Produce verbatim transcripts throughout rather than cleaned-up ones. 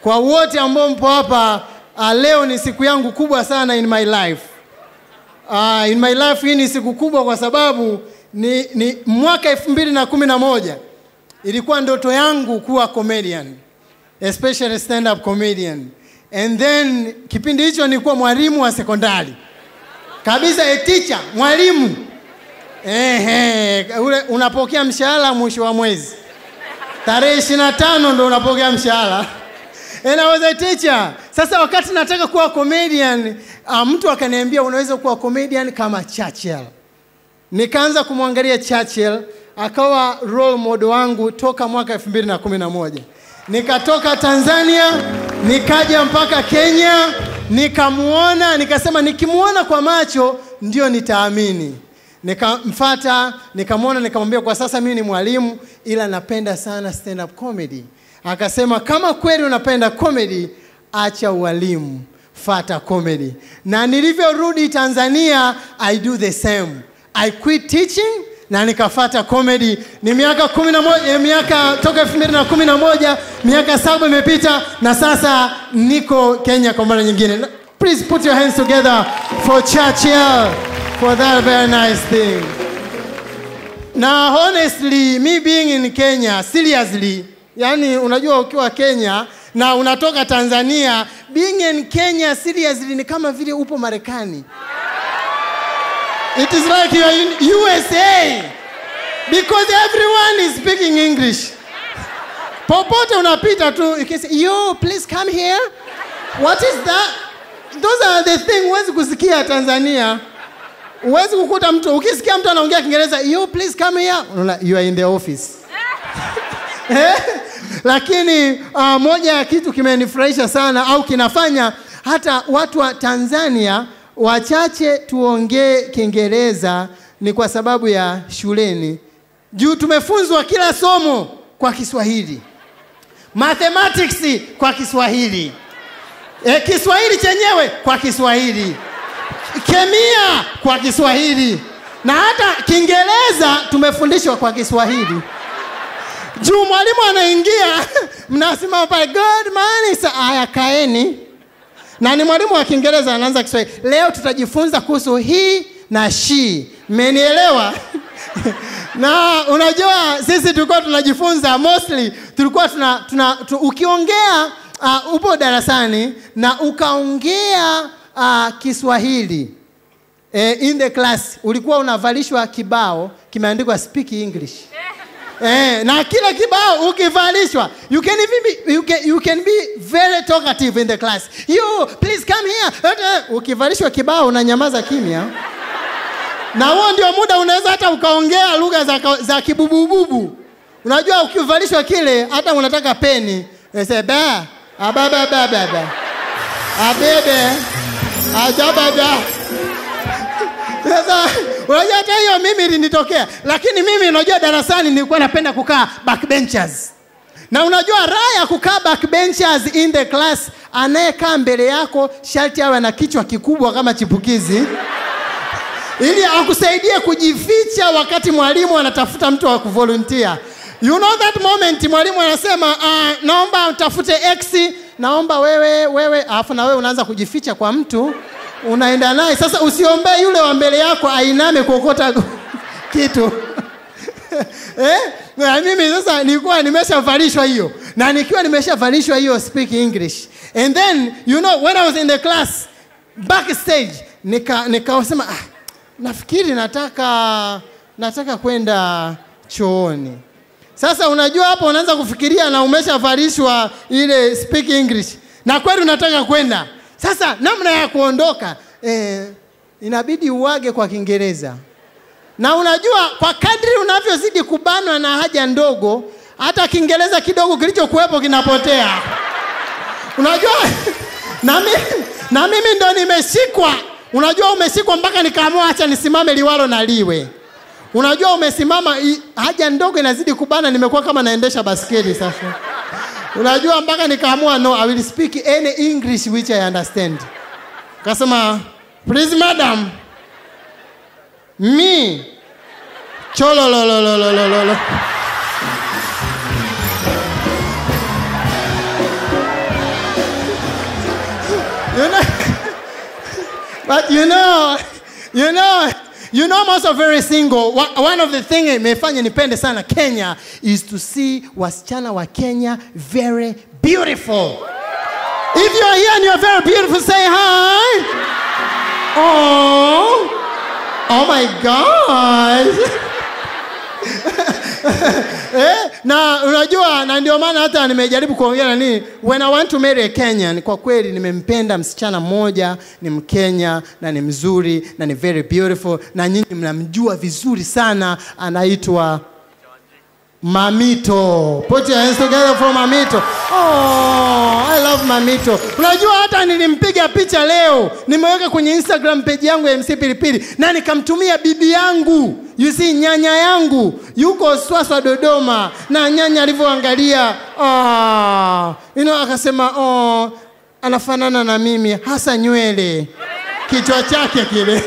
Kwa wote ambao mpo hapa, uh, leo ni siku yangu kubwa sana in my life. Uh, in my life hii ni siku kubwa kwa sababu ni, ni mwaka elfu mbili na kumi na moja. Ilikuwa ndoto yangu kuwa comedian, especially stand-up comedian. And then kipindi hicho nilikuwa mwalimu wa sekondari. Kabisa, a teacher, mwalimu. Eh, eh, ule unapokea mshahara mwisho wa mwezi. Tarehe ishirini na tano ndo unapokea mshahara. And I was a teacher. Sasa wakati nataka kuwa comedian, uh, mtu akaniambia unaweza kuwa comedian kama Churchill. Nikaanza kumwangalia Churchill, akawa role model wangu toka mwaka elfu mbili na kumi na moja. Nikatoka Tanzania, nikaja mpaka Kenya, nikamuona, nikasema nikimuona kwa macho ndio nitaamini. Nikamfuata, nikamuona, nikamwambia kwa sasa mimi ni mwalimu ila napenda sana stand up comedy. Akasema kama kweli unapenda comedy, acha ualimu, fuata comedy. Na nilivyorudi Tanzania, I do the same. I quit teaching na nikafuata comedy. Ni miaka kumi na moja, miaka toka elfu mbili na kumi na moja, miaka saba imepita na sasa niko Kenya kwa mara nyingine. Please put your hands together for Churchill for that very nice thing. Na honestly, me being in Kenya, seriously, yani unajua ukiwa Kenya na unatoka Tanzania, being in Kenya seriously ni kama vile upo Marekani. It is like you are in U S A because everyone is speaking English. Popote unapita tu, you can say, yo, please come here. What is that? Those are the things huwezi kusikia Tanzania. Huwezi kukuta mtu, ukisikia mtu anaongea Kiingereza, yo, please come here. You are in the office. Lakini uh, moja ya kitu kimenifurahisha sana au kinafanya hata watu wa Tanzania wachache tuongee Kiingereza ni kwa sababu ya shuleni. Juu tumefunzwa kila somo kwa Kiswahili. Mathematics kwa Kiswahili. E, Kiswahili chenyewe kwa Kiswahili. Kemia kwa Kiswahili. Na hata Kiingereza tumefundishwa kwa Kiswahili. Juu mwalimu anaingia, mnasema by God man is aya kaeni. Na ni mwalimu wa Kiingereza anaanza Kiswahili. Leo tutajifunza kuhusu he na she. Mmenielewa? Na unajua sisi tulikuwa tunajifunza mostly tulikuwa tuna, tuna tu, ukiongea uh, upo darasani na ukaongea uh, Kiswahili. Eh, in the class ulikuwa unavalishwa kibao kimeandikwa speak English. Eh, na kila kibao ukivalishwa, you can even be you can you can be very talkative in the class. You please come here. Ukivalishwa kibao unanyamaza kimya. Na huo ndio muda unaweza hata ukaongea lugha za za kibubububu. Unajua ukivalishwa kile hata unataka peni. Unasema ba, ababa baba baba. Abebe. Ajababa. Sasa unajua hata hiyo mimi ilinitokea, lakini mimi unajua darasani nilikuwa napenda kukaa backbenchers. Na unajua raha ya kukaa backbenchers in the class, anayekaa mbele yako sharti awe na kichwa kikubwa kama chipukizi ili akusaidie kujificha wakati mwalimu anatafuta mtu wa kuvolunteer. You know that moment mwalimu anasema uh, naomba utafute X, naomba wewe wewe alafu na wewe unaanza kujificha kwa mtu. Unaenda naye sasa, usiombe yule wa mbele yako ainame kuokota kitu. Eh, na mimi sasa nilikuwa nimeshavalishwa hiyo, na nikiwa nimeshavalishwa hiyo speak English. And then you know when I was in the class backstage, nika nikasema ah, nafikiri nataka nataka kwenda chooni. Sasa unajua hapo unaanza kufikiria na umeshavalishwa ile speak English na kweli unataka kwenda. Sasa namna ya kuondoka eh, inabidi uage kwa Kiingereza. Na unajua kwa kadri unavyozidi kubanwa na haja ndogo, hata Kiingereza kidogo kilichokuepo kinapotea. Unajua na mimi na mimi ndo nimesikwa. Unajua umesikwa mpaka nikaamua acha nisimame liwalo na liwe. Unajua umesimama haja ndogo inazidi kubana, nimekuwa kama naendesha baskeli sasa. Unajua mpaka nikaamua no, I will speak any English which I understand. Kasema, please madam, me cholo lo lo lo lo lo. You know, but you know, you know, you know, I'm also very single. One of the things that imefanya nipende sana Kenya is to see wasichana wa Kenya very beautiful. If you are here and you are very beautiful, say hi. Oh, oh my God. Eh? Na unajua na ndio maana hata nimejaribu kuongea na nini. When I want to marry a Kenyan, kwa kweli nimempenda msichana mmoja, ni Mkenya na ni mzuri na ni very beautiful na nyinyi mnamjua vizuri sana, anaitwa Mamito. Put your hands together for Mamito. Oh, I love Mamito. Unajua hata nilimpiga picha leo. Nimeweka kwenye Instagram page yangu ya M C Pili Pili. Na nikamtumia bibi yangu. You see, nyanya yangu. Yuko Swaswa Dodoma. Na nyanya alivyoangalia. Oh. You know, akasema, oh, anafanana na mimi. Hasa nywele. Kichwa chake kile.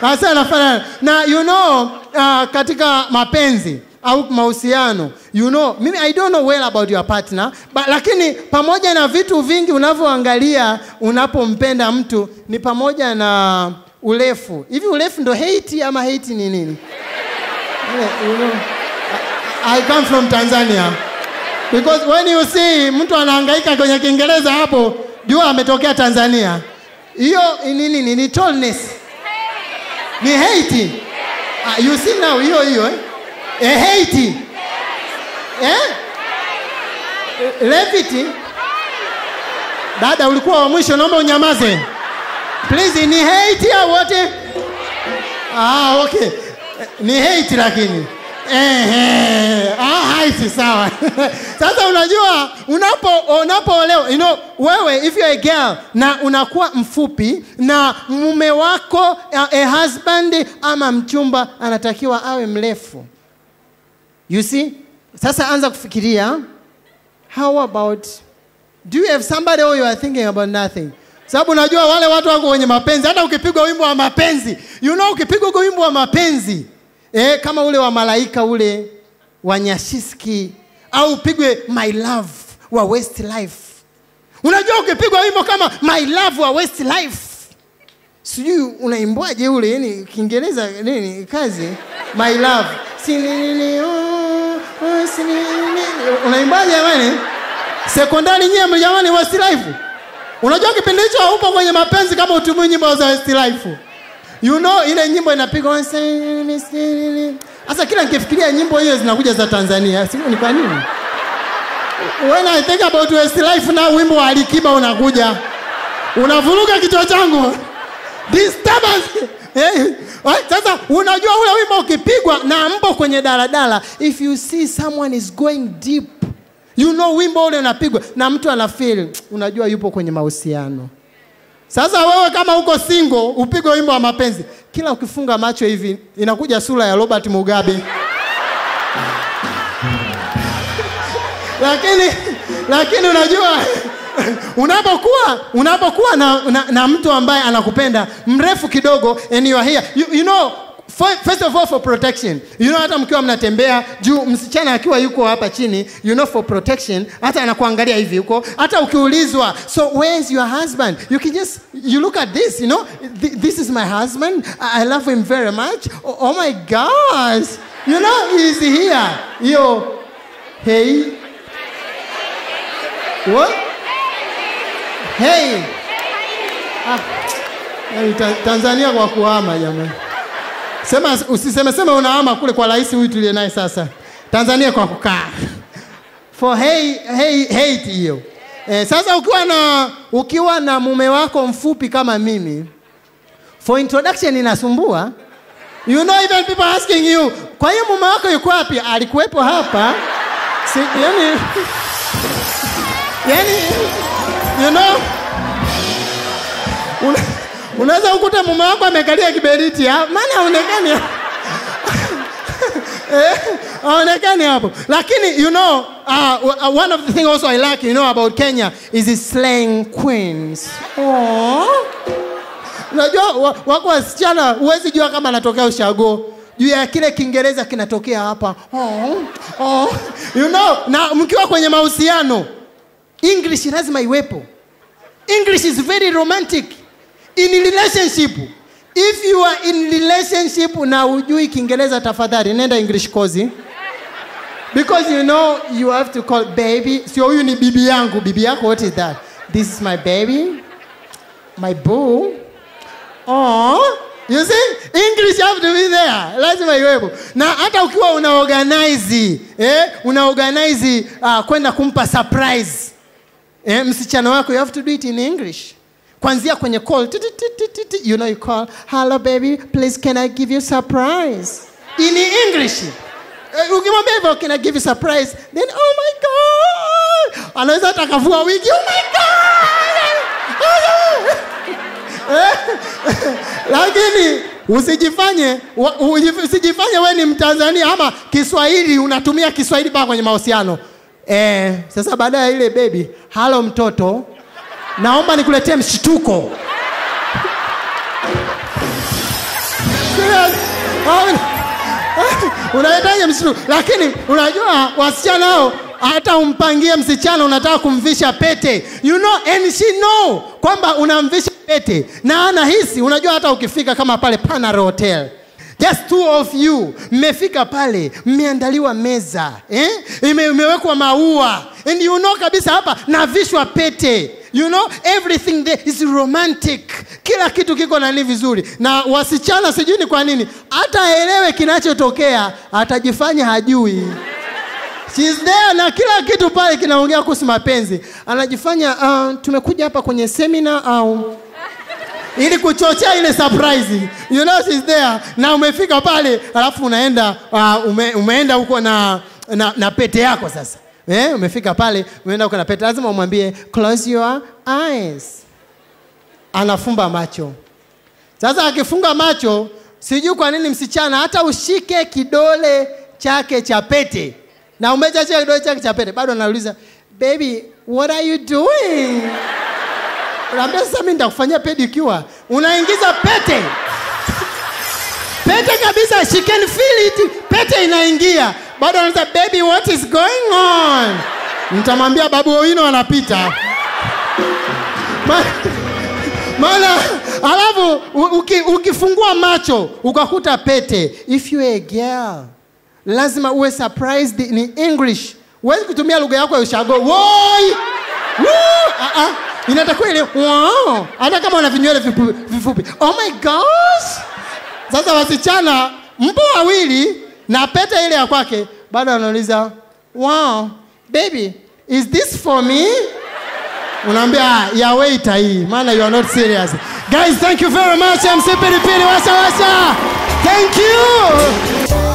Hasa anafanana. Na you know, uh, katika mapenzi. Au mahusiano, you know, mimi I don't know well about your partner, but lakini pamoja na vitu vingi unavyoangalia unapompenda mtu ni pamoja na urefu. Hivi urefu ndo hate ama hate ni nini? Yeah, you know, I, I come from Tanzania. Because when you see mtu anahangaika kwenye Kiingereza hapo, jua ametokea Tanzania. Hiyo ni nini? Ni tallness. Ni hate. Uh, you see now hiyo hiyo eh? Eh, Haiti. Eh? Leviti. Dada ulikuwa wa mwisho, naomba unyamaze. Please, ni Haiti au wote? Ah, okay. Ni Haiti lakini. Eh, eh. Ah, Haiti sawa. Sasa unajua, unapo unapoolewa, you know, wewe if you're a girl na unakuwa mfupi na mume wako a, a husband ama mchumba anatakiwa awe mrefu. You see? Sasa anza kufikiria, how about, do you have somebody or you are thinking about nothing? Sababu unajua wale watu wako kwenye mapenzi, hata ukipigwa wimbo wa mapenzi. You know ukipigwa wimbo wa mapenzi. Eh, kama ule wa malaika ule, wa Nyashiski, au upigwe my love wa Westlife. Unajua ukipigwa wimbo kama my love wa Westlife. Sijui unaimbwaje ule, yani Kiingereza nini kazi? My love. Sinini oh, oh sinini. Unaimbaje jamani? Sekondari nyinyi jamani wa Westlife. Unajua kipindi hicho haupo kwenye mapenzi kama utumii nyimbo za Westlife. You know ile nyimbo inapigwa sinini sinini. Sasa kila nikifikiria nyimbo hiyo zinakuja za Tanzania, sio ni kwa nini? When I think about Westlife na wimbo wa Alikiba unakuja. Unavuruga kichwa changu. Disturbance. Eh, sasa unajua ule wimbo ukipigwa na mbo kwenye daladala, if you see someone is going deep, you know wimbo ule unapigwa na mtu anafeel, unajua yupo kwenye mahusiano. Sasa wewe kama uko single, upigwe wimbo wa mapenzi. Kila ukifunga macho hivi, inakuja sura ya Robert Mugabe. lakini lakini unajua unapokuwa unapokuwa na, na na mtu ambaye anakupenda mrefu kidogo, and you are here, you, you know, for, first of all for protection, you know, hata mkiwa mnatembea juu msichana akiwa yuko hapa chini, you know, for protection, hata anakuangalia hivi huko, hata ukiulizwa so where is your husband, you can just you look at this, you know, Th this is my husband, I, I love him very much, oh, oh my gosh, you know, he is here. Yo, hey, what? Hey! Ah, Tanzania kwa kuhama jamani. Sema usiseme sema unahama kule kwa rais huyu tulie naye sasa. Tanzania kwa kukaa. For hey hey hate hiyo. Eh, sasa ukiwa na ukiwa na mume wako mfupi kama mimi, for introduction inasumbua. You know even people asking you, kwa hiyo mume wako yuko wapi? Alikuwepo hapa. Si, yani yani, you know, una, unaweza ukuta mume wako amekalia kiberiti ya, maana haonekani hapo. Eh, haonekani hapo. Lakini, you know, uh, one of the things also I like, you know, about Kenya is the slaying queens. Oh. Unajua wako wasichana huwezi jua kama anatokea ushago. Juu ya kile Kiingereza kinatokea hapa. Oh. Oh. You know, na mkiwa kwenye mahusiano, English lazima iwepo. English is very romantic in relationship. If you are in relationship na hujui Kiingereza tafadhali nenda English course. Because you know you have to call baby. Sio huyu ni bibi yangu, bibi yako, what is that? This is my baby. My boo. Oh, you see, English have to be there. Lazima iwepo. Na hata ukiwa unaorganize, eh, unaorganize uh, kwenda kumpa surprise. Eh, msichana wako, you have to do it in English. Kwanzia kwenye call, you know you call, hello baby, please can I give you surprise? In English. Ukimwambia hivyo, can I give you surprise? Then, oh my God! Anaweza atakavua wiki, oh my God! Lakini usijifanye usijifanye wewe ni Mtanzania ama Kiswahili unatumia Kiswahili bado kwenye mahusiano. Eh, sasa baada ya ile baby, hello mtoto, naomba nikuletee mshituko. Unaleta mshituko. Lakini unajua wasichana hao hata umpangie msichana unataka kumvisha pete. You know and she know kwamba unamvisha pete. Na anahisi unajua hata ukifika kama pale Panaro Hotel. Just two of you mmefika pale, mmeandaliwa meza, eh? Imewekwa maua. And you know kabisa hapa navishwa pete. You know everything there is romantic. Kila kitu kiko na ni vizuri. Na wasichana sijui ni kwa nini hata elewe kinachotokea, atajifanya hajui. She's there na kila kitu pale kinaongea kuhusu mapenzi. Anajifanya uh, tumekuja hapa kwenye seminar au ili kuchochea ile surprise. You know she's there. Na umefika pale alafu unaenda uh, ume, umeenda huko na, na na pete yako sasa. Eh, umefika pale umeenda huko na pete. Lazima umwambie close your eyes. Anafumba macho. Sasa akifunga macho, sijui kwa nini msichana hata ushike kidole chake cha pete. Na umeja chake kidole chake cha pete. Bado anauliza, "Baby, what are you doing?" Unaambia sasa mimi ndakufanyia pedicure. Unaingiza pete. Pete kabisa, she can feel it. Pete inaingia. Bado anauliza, "Baby, what is going on?" Nitamwambia babu Owino anapita. Ma Mala, alafu ukifungua macho, ukakuta pete. If you a girl, lazima uwe surprised in English. Uwezi kutumia lugha yako ya ushago. Woi! Woo! Ah ah. Inatakuwa ile wow. Hata kama una vinywele vifupi. Oh my gosh! Sasa wasichana mpo wawili na pete ile ya kwake, bado anauliza, "Wow, baby, is this for me?" Unaambia, "Ya waiter hii, maana you are not serious." Guys, thank you very much. M C Pili Pili, washa washa. Thank you.